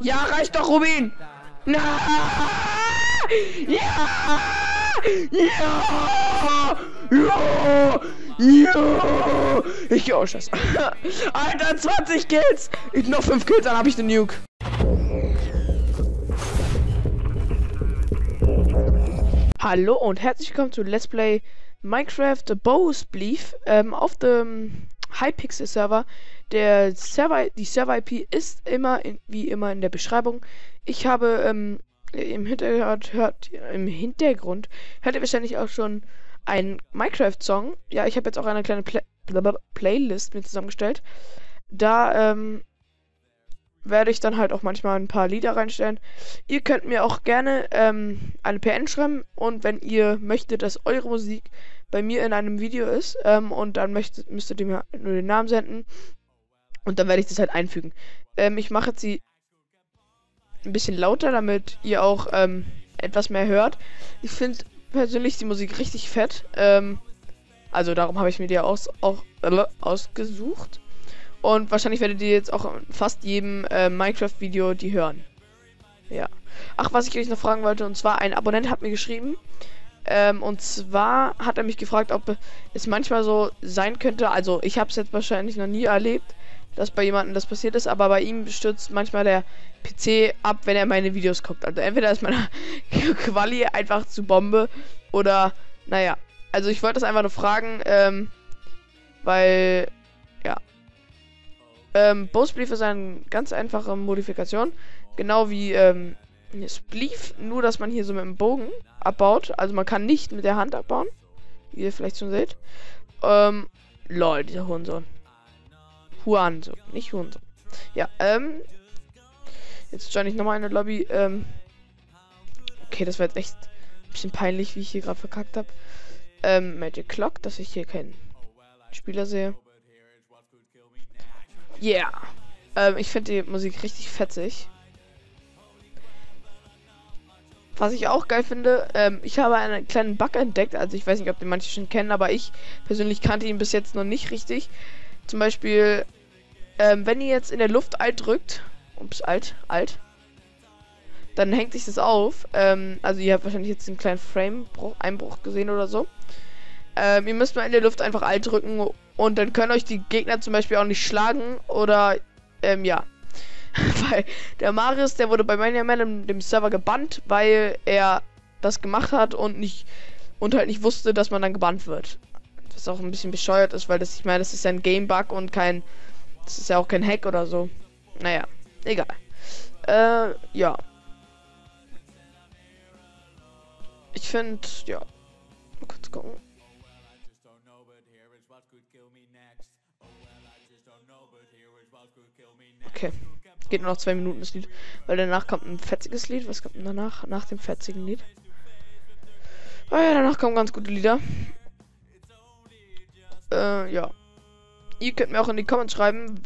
Ja, reicht doch, Rubin! Na! Ja! Ja! Ja! Ja! Ich geh auch Scheiße. Alter, 20 Kills! Ich noch 5 Kills, dann hab ich den Nuke. Hallo und herzlich willkommen zu Let's Play Minecraft Bossbrief auf dem Hypixel Server. Der Server, die Server-IP ist immer wie immer in der Beschreibung. Ich habe im Hintergrund hört ihr wahrscheinlich auch schon einen Minecraft-Song. Ja, ich habe jetzt auch eine kleine Playlist mir zusammengestellt. Da werde ich dann halt auch manchmal ein paar Lieder reinstellen. Ihr könnt mir auch gerne eine PN schreiben und wenn ihr möchtet, dass eure Musik bei mir in einem Video ist und dann müsstet ihr mir nur den Namen senden und dann werde ich das halt einfügen. Ich mache jetzt sie ein bisschen lauter, damit ihr auch etwas mehr hört. Ich finde persönlich die Musik richtig fett. Also darum habe ich mir die ausgesucht. Und wahrscheinlich werdet ihr jetzt auch in fast jedem Minecraft-Video die hören. Ja. Ach, was ich euch noch fragen wollte, und zwar ein Abonnent hat mir geschrieben. Und zwar hat er mich gefragt, ob es manchmal so sein könnte, also ich habe es jetzt wahrscheinlich noch nie erlebt, dass bei jemandem das passiert ist, aber bei ihm stürzt manchmal der PC ab, wenn er meine Videos guckt. Also entweder ist meine Quali einfach zu Bombe oder, naja. Also ich wollte das einfach nur fragen, weil, ja. Bossbrief ist eine ganz einfache Modifikation, genau wie Spleef, nur dass man hier so mit dem Bogen abbaut, also man kann nicht mit der Hand abbauen, wie ihr vielleicht schon seht. Lol, dieser Hurensohn. Hurensohn, nicht Hurensohn. Ja, jetzt join ich nochmal eine Lobby, okay, das war jetzt echt ein bisschen peinlich, wie ich hier gerade verkackt habe. Magic Clock, dass ich hier keinen Spieler sehe. Yeah. Ich finde die Musik richtig fetzig. Was ich auch geil finde, ich habe einen kleinen Bug entdeckt. Also ich weiß nicht, ob den manche schon kennen, aber ich persönlich kannte ihn bis jetzt noch nicht richtig. Zum Beispiel, wenn ihr jetzt in der Luft Alt drückt, dann hängt sich das auf. Also ihr habt wahrscheinlich jetzt einen kleinen Frame-Einbruch gesehen oder so. Ihr müsst mal in der Luft einfach Alt drücken und dann können euch die Gegner zum Beispiel auch nicht schlagen oder, ja. Weil der Marius, der wurde bei Mania Man in dem Server gebannt, weil er das gemacht hat und halt nicht wusste, dass man dann gebannt wird. Was auch ein bisschen bescheuert ist, weil das, ich meine, das ist ja ein Game-Bug und kein, das ist ja auch kein Hack oder so. Naja, egal. Ja. Ich finde, ja. Mal kurz gucken. Okay, geht nur noch 2 Minuten das Lied, weil danach kommt ein fetziges Lied. Was kommt denn danach? Nach dem fetzigen Lied? Oh ja, danach kommen ganz gute Lieder. Ja. Ihr könnt mir auch in die Comments schreiben,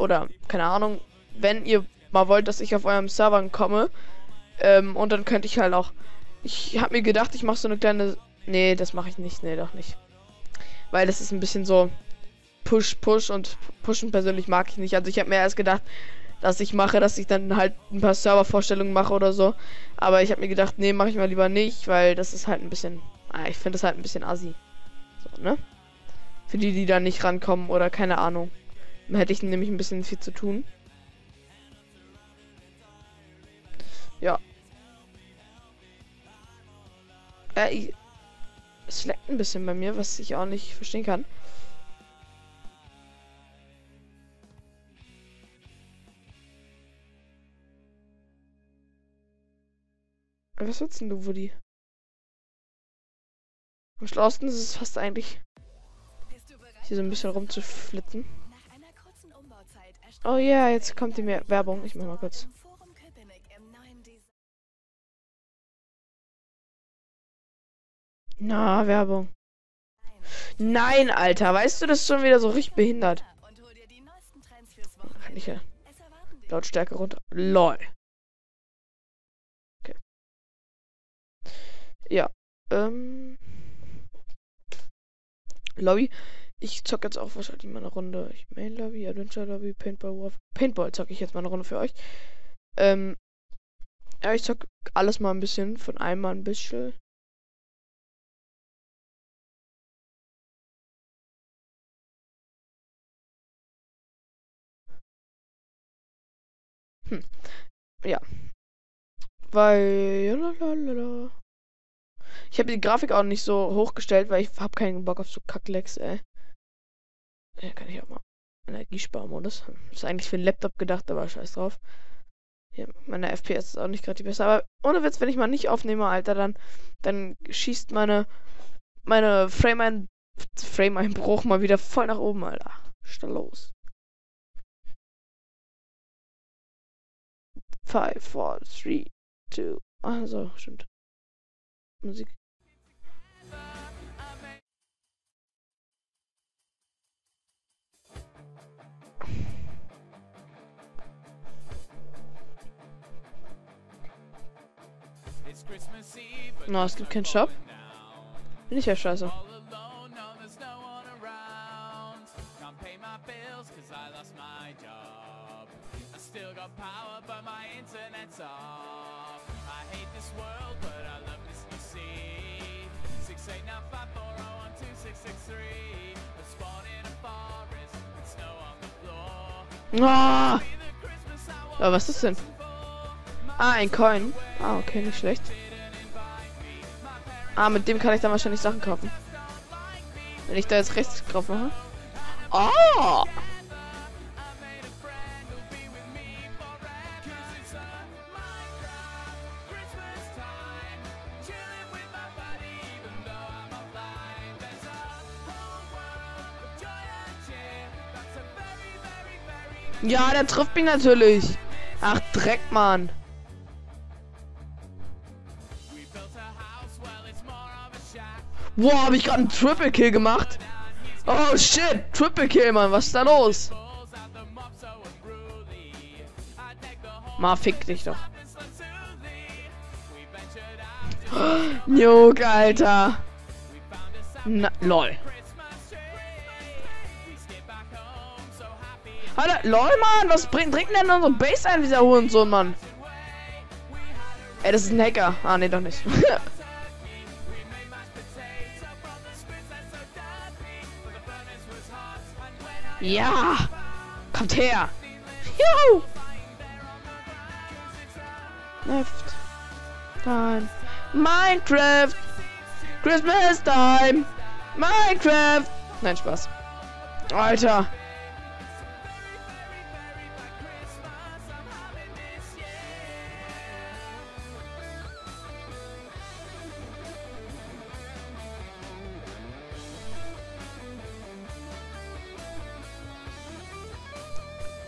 oder, keine Ahnung, wenn ihr mal wollt, dass ich auf eurem Server komme. Und dann könnte ich halt auch... Ich habe mir gedacht, ich mache so eine kleine... Nee, das mache ich nicht. Nee, doch nicht. Weil das ist ein bisschen so... Push und pushen persönlich mag ich nicht. Also ich habe mir erst gedacht, dass ich dann halt ein paar Servervorstellungen mache oder so. Aber ich habe mir gedacht, nee, mache ich mal lieber nicht, weil das ist halt ein bisschen, ich finde das halt ein bisschen assi. So, ne? Für die, die da nicht rankommen oder keine Ahnung. Dann hätte ich nämlich ein bisschen viel zu tun. Ja. Es leckt ein bisschen bei mir, was ich auch nicht verstehen kann. Was willst denn du, Woody? Am schlauesten ist es fast eigentlich, hier so ein bisschen rumzuflitzen. Oh ja, jetzt kommt die Werbung. Ich mach mal kurz. Na, Werbung. Nein, Alter. Weißt du, das ist schon wieder so richtig behindert. Kann ich ja Lautstärke runter. LOL. Ja, Lobby. Ich zocke jetzt auch wahrscheinlich mal eine Runde. Main Lobby, Adventure Lobby, Paintball zocke ich jetzt mal eine Runde für euch. Ja, ich zock alles mal ein bisschen, von einem mal ein bisschen. Ja. Weil... Lalalala. Ich habe die Grafik auch nicht so hochgestellt, weil ich habe keinen Bock auf so Kacklecks, ey. Ja, kann ich auch mal. Energiesparmodus. Ist eigentlich für einen Laptop gedacht, aber scheiß drauf. Ja, meine FPS ist auch nicht gerade die beste. Aber ohne Witz, wenn ich mal nicht aufnehme, Alter, dann schießt meine Frame-Einbruch mal wieder voll nach oben, Alter. Statt los. 5, 4, 3, 2, also, stimmt. Musik. Na, es gibt keinen Shop. Bin ich ja scheiße. Ah! Aber was ist das denn? Ah, ein Coin. Ah, okay, nicht schlecht. Ah, mit dem kann ich dann wahrscheinlich Sachen kaufen. Wenn ich da jetzt rechts drauf mache. Oh! Ja, der trifft mich natürlich. Ach, Dreck, Mann. Wow, hab ich gerade einen Triple Kill gemacht? Oh shit, Triple Kill, Mann, was ist da los? Ma, fick dich doch. Oh, Joke, Alter. Na, lol. Alter, lol, Mann, was bringt denn unsere Base ein, dieser Hurensohn, Mann? Ey, das ist ein Hacker. Ah, nee, doch nicht. Ja! Kommt her! Juhu! Left. Time. Minecraft! Christmas Time! Minecraft! Nein, Spaß. Alter!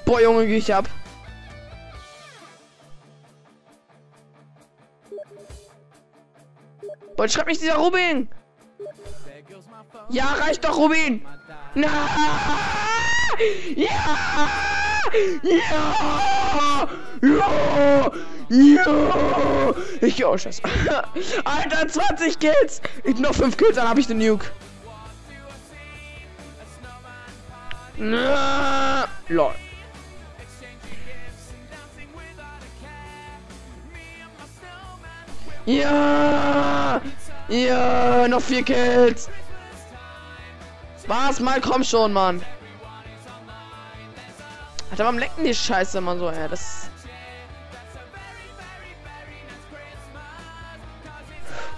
Boah, Junge, geh ich ab. Boah, schreib mich dieser Rubin. Ja, reicht doch, Rubin. Na! Ja! Ja! Ja! Ja! Ich geh auch scheiße. Alter, 20 Kills. Ich noch 5 Kills, dann hab ich den Nuke. Na! Lol. Ja! Ja! Noch 4 Kills! War's mal, komm schon, Mann! Alter, warum lecken die Scheiße immer so, ey? Das...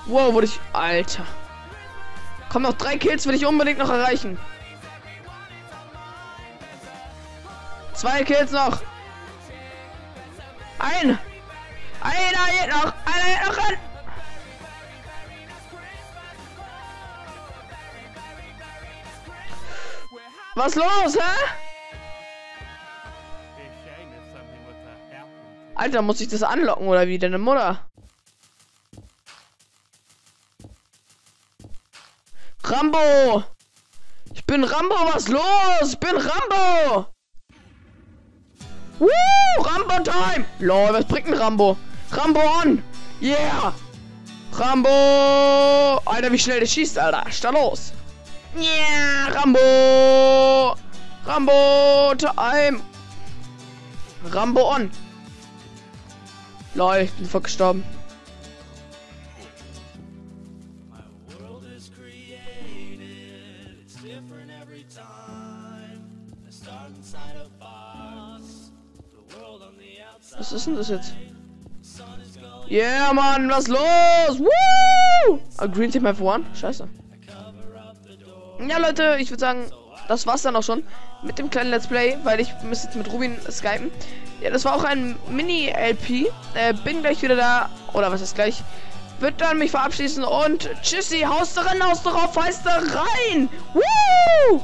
Wow, wurde ich... Alter! Komm, noch 3 Kills will ich unbedingt noch erreichen! 2 Kills noch! Ein! Einer geht noch! Einer geht noch ran! Was los, hä? Alter, muss ich das anlocken oder wie? Deine Mutter? Rambo! Ich bin Rambo, was los? Ich bin Rambo! Woo! Rambo-Time! Lol, was bringt ein Rambo? Rambo on! Yeah! Rambo! Alter, wie schnell der schießt, Alter! Start los! Yeah! Rambo! Rambo-Time! Rambo on! Lol, ich bin voll gestorben. Was ist denn das jetzt? Yeah, Mann, was los? Woo! A Green Team have won? Scheiße. Ja, Leute, ich würde sagen, das war's dann auch schon mit dem kleinen Let's Play, weil ich müsste jetzt mit Rubin skypen. Ja, das war auch ein Mini-LP. Bin gleich wieder da. Oder was ist gleich? Wird dann mich verabschieden und tschüssi, haust da rein, haust da rauf, haust da rein! Woo!